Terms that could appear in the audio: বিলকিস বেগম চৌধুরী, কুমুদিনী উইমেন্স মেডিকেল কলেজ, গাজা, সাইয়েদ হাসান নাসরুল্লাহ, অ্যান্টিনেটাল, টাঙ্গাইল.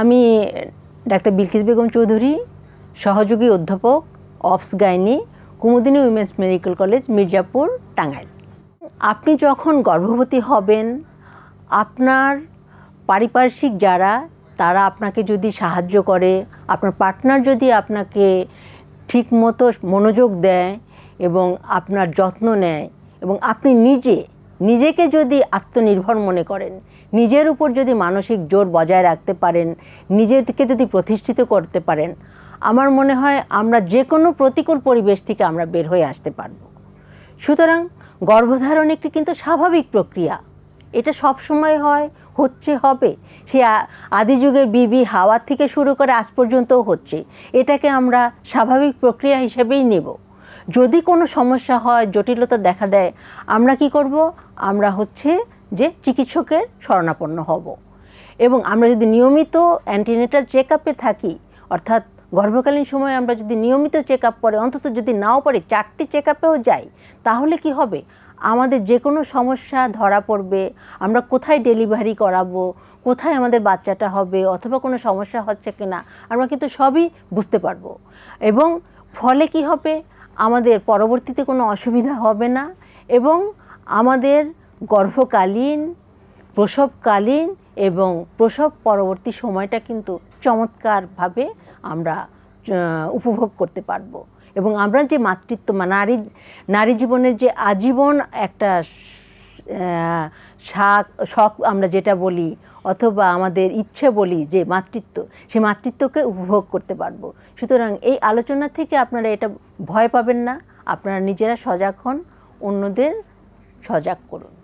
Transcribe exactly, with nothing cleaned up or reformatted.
আমি ডাক্তার বিলকিস বেগম চৌধুরী, সহযোগী অধ্যাপক obs gynae, কুমুদিনী উইমেন্স মেডিকেল কলেজ, Mirzapur, টাঙ্গাইল। আপনি যখন গর্ভবতী হবেন, আপনার পারিপার্শ্বিক যারা তারা আপনাকে যদি সাহায্য করে, আপনার পার্টনার যদি আপনাকে ঠিকমতো মনোযোগ দেয় এবং আপনার যত্ন নেয়, এবং আপনি নিজে নিজেকে যদি আত্মনির্ভর মনে করেন, নিজের উপর যদি মানসিক জোর বজায় রাখতে পারেন, নিজেকে যদি প্রতিষ্ঠিত করতে পারেন, আমার মনে হয় আমরা যে কোনো প্রতিকূল পরিবেশ থেকে আমরা বের হয়ে আসতে পারব। সুতরাং গর্ভধারণ একটি কিন্তু স্বাভাবিক প্রক্রিয়া, এটা সব সময় হয়, হচ্ছে, হবে। সে আদিযুগের বিবি হাওয়ার থেকে শুরু করে আজ পর্যন্তও হচ্ছে। এটাকে আমরা স্বাভাবিক প্রক্রিয়া হিসেবেই নেব। যদি কোনো সমস্যা হয়, জটিলতা দেখা দেয়, আমরা কি করব? আমরা হচ্ছে যে চিকিৎসকের শরণাপন্ন হব। এবং আমরা যদি নিয়মিত অ্যান্টিনেটাল চেক আপে থাকি, অর্থাৎ গর্ভকালীন সময়ে আমরা যদি নিয়মিত চেক আপ করে, অন্তত যদি নাও পারি চারটি চেক আপেও যাই, তাহলে কি হবে? আমাদের যে কোনো সমস্যা ধরা পড়বে। আমরা কোথায় ডেলিভারি করাবো, কোথায় আমাদের বাচ্চাটা হবে, অথবা কোনো সমস্যা হচ্ছে কি না, আমরা কিন্তু সবই বুঝতে পারবো। এবং ফলে কি হবে? আমাদের পরবর্তীতে কোনো অসুবিধা হবে না, এবং আমাদের গর্ভকালীন, প্রসবকালীন এবং প্রসব পরবর্তী সময়টা কিন্তু চমৎকারভাবে আমরা উপভোগ করতে পারবো। এবং আমরা যে মাতৃত্ব, নারী নারী জীবনের যে আজীবন একটা শাক শখ আমরা যেটা বলি, অথবা আমাদের ইচ্ছে বলি, যে মাতৃত্ব, সে মাতৃত্বকে উপভোগ করতে পারবো। সুতরাং এই আলোচনা থেকে আপনারা এটা ভয় পাবেন না। আপনারা নিজেরা সজাগ হন, অন্যদের সজাগ করুন।